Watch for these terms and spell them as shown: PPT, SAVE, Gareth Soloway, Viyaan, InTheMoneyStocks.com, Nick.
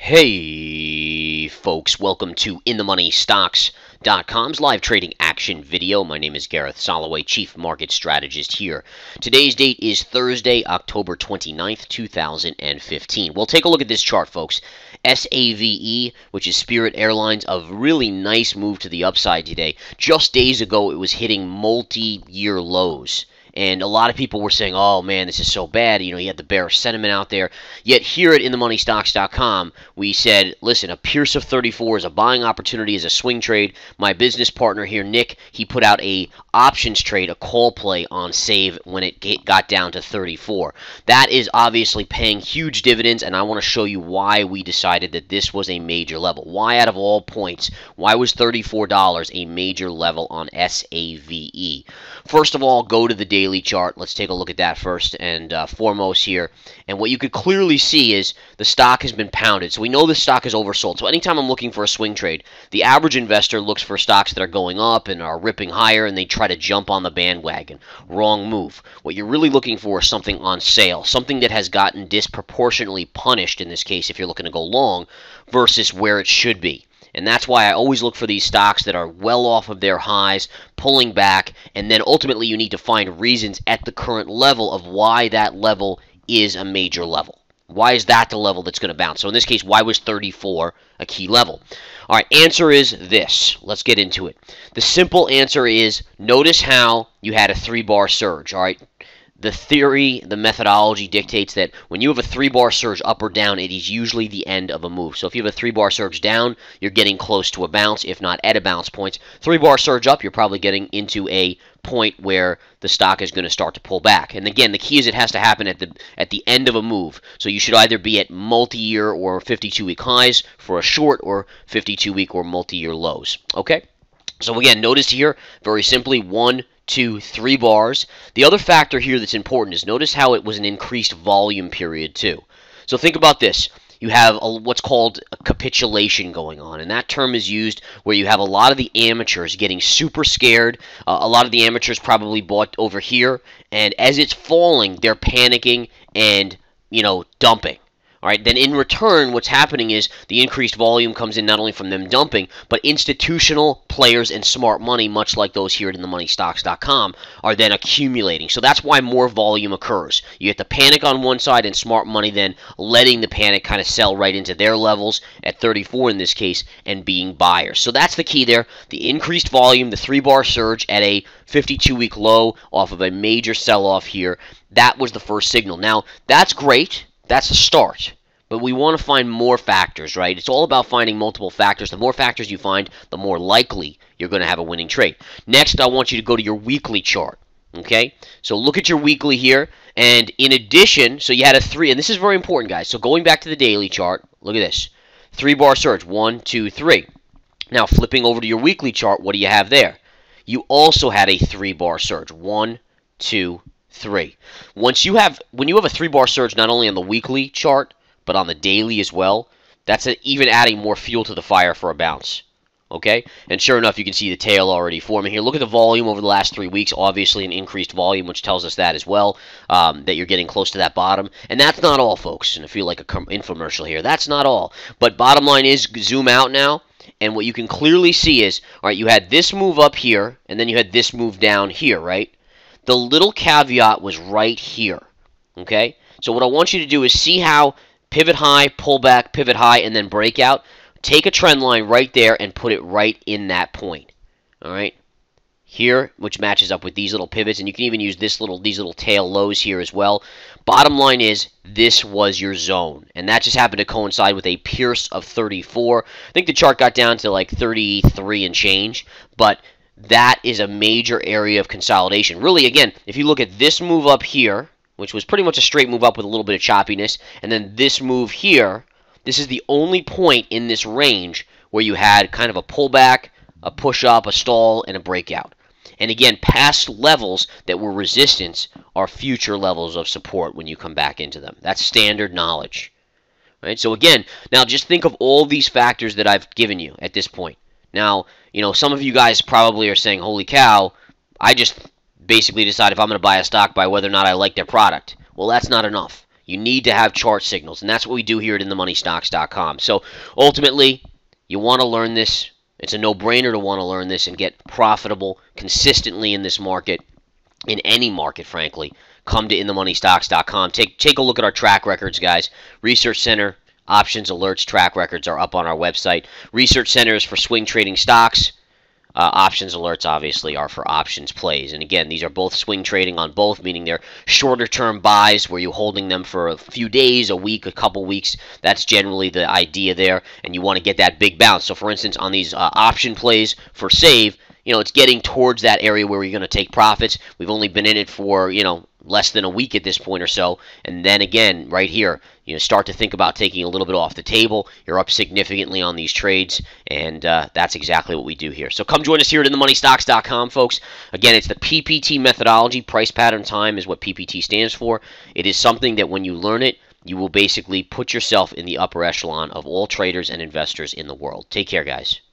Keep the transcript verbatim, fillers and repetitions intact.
Hey folks, welcome to in the money stocks dot com's live trading action video. My name is Gareth Soloway, Chief Market Strategist here. Today's date is Thursday, October twenty-ninth, two thousand fifteen. We'll take a look at this chart, folks. SAVE, which is Spirit Airlines, a really nice move to the upside today. Just days ago, it was hitting multi-year lows. And a lot of people were saying, oh, man, this is so bad. You know, you had the bearish sentiment out there. Yet here at in the money stocks dot com, we said, listen, a Pierce of thirty-four is a buying opportunity, is a swing trade. My business partner here, Nick, he put out a options trade, a call play on SAVE when it get, got down to thirty-four. That is obviously paying huge dividends, and I want to show you why we decided that this was a major level. Why, out of all points, why was thirty-four dollars a major level on SAVE? First of all, go to the data. Daily chart. Let's take a look at that first and uh, foremost here. And what you could clearly see is the stock has been pounded. So we know the stock is oversold. So anytime I'm looking for a swing trade, the average investor looks for stocks that are going up and are ripping higher, and they try to jump on the bandwagon. Wrong move. What you're really looking for is something on sale, something that has gotten disproportionately punished in this case if you're looking to go long versus where it should be. And that's why I always look for these stocks that are well off of their highs, pulling back, and then ultimately you need to find reasons at the current level of why that level is a major level. Why is that the level that's going to bounce? So in this case, why was thirty-four a key level? All right, answer is this. Let's get into it. The simple answer is, notice how you had a three-bar surge, all right? The theory, the methodology dictates that when you have a three-bar surge up or down, it is usually the end of a move. So if you have a three-bar surge down, you're getting close to a bounce, if not at a bounce point. Three-bar surge up, you're probably getting into a point where the stock is going to start to pull back. And again, the key is it has to happen at the at the end of a move. So you should either be at multi-year or fifty-two week highs for a short, or fifty-two week or multi-year lows. Okay? So again, notice here, very simply, one, two, three bars. The other factor here that's important is notice how it was an increased volume period too. So think about this. You have a, what's called a capitulation going on, and that term is used where you have a lot of the amateurs getting super scared. Uh, a lot of the amateurs probably bought over here, and as it's falling, they're panicking and, you know, dumping. All right, then in return, what's happening is the increased volume comes in not only from them dumping, but institutional players and smart money, much like those here at in the money stocks dot com, are then accumulating. So that's why more volume occurs. You get the panic on one side and smart money then letting the panic kind of sell right into their levels at thirty-four in this case and being buyers. So that's the key there, the increased volume, the three-bar surge at a fifty-two week low off of a major sell-off here. That was the first signal. Now, that's great. That's a start, but we want to find more factors, right? It's all about finding multiple factors. The more factors you find, the more likely you're going to have a winning trade. Next, I want you to go to your weekly chart, okay? So look at your weekly here, and in addition, so you had a three, and this is very important, guys. So going back to the daily chart, look at this. Three-bar surge, one, two, three. Now, flipping over to your weekly chart, what do you have there? You also had a three-bar surge, one, two, three. Three. Once you have, when you have a three-bar surge, not only on the weekly chart but on the daily as well, that's a, even adding more fuel to the fire for a bounce. Okay, and sure enough, you can see the tail already forming here. Look at the volume over the last three weeks. Obviously, an increased volume, which tells us that as well, um, that you're getting close to that bottom. And that's not all, folks. And I feel like a infomercial here. That's not all. But bottom line is, zoom out now. And what you can clearly see is, all right, you had this move up here, and then you had this move down here, right? The little caveat was right here, okay? So what I want you to do is see how pivot high, pull back, pivot high, and then break out. Take a trend line right there and put it right in that point, all right? Here, which matches up with these little pivots, and you can even use this little, these little tail lows here as well. Bottom line is, this was your zone, and that just happened to coincide with a Pierce of thirty-four. I think the chart got down to like thirty-three and change, but that is a major area of consolidation. Really, again, if you look at this move up here, which was pretty much a straight move up with a little bit of choppiness, and then this move here, this is the only point in this range where you had kind of a pullback, a push-up, a stall, and a breakout. And again, past levels that were resistance are future levels of support when you come back into them. That's standard knowledge. Right? So again, now just think of all these factors that I've given you at this point. Now, you know, some of you guys probably are saying, holy cow, I just basically decide if I'm going to buy a stock by whether or not I like their product. Well, that's not enough. You need to have chart signals, and that's what we do here at in the money stocks dot com. So ultimately, you want to learn this. It's a no-brainer to want to learn this and get profitable consistently in this market, in any market, frankly. Come to in the money stocks dot com. Take, take a look at our track records, guys. Research Center, Options, Alerts, Track Records are up on our website. Research Center is for swing trading stocks. Uh, options Alerts, obviously, are for options plays. And again, these are both swing trading on both, meaning they're shorter-term buys where you're holding them for a few days, a week, a couple weeks. That's generally the idea there, and you want to get that big bounce. So, for instance, on these uh, option plays for SAVE, you know, it's getting towards that area where you're going to take profits. We've only been in it for, you know, less than a week at this point or so. And then again, right here, you know, start to think about taking a little bit off the table. You're up significantly on these trades, and uh, that's exactly what we do here. So come join us here at in the money stocks dot com, folks. Again, it's the P P T methodology. Price, pattern, time is what P P T stands for. It is something that when you learn it, you will basically put yourself in the upper echelon of all traders and investors in the world. Take care, guys.